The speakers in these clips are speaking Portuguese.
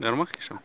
Dar uma rixa.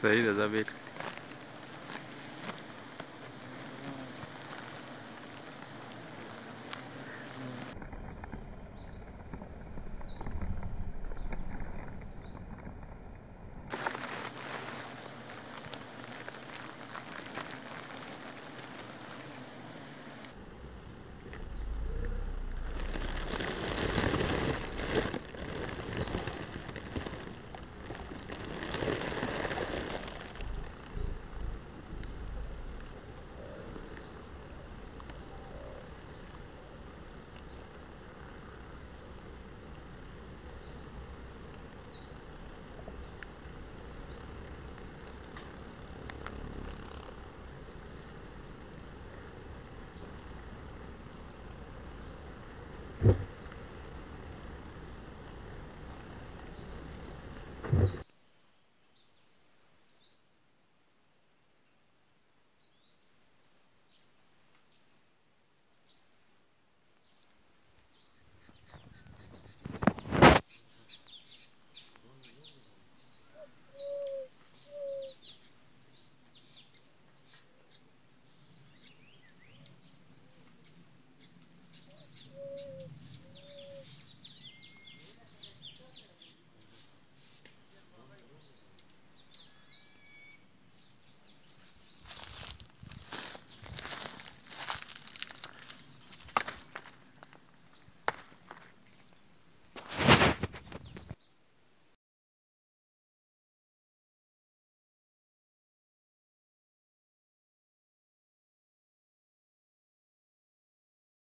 Saída da abelha.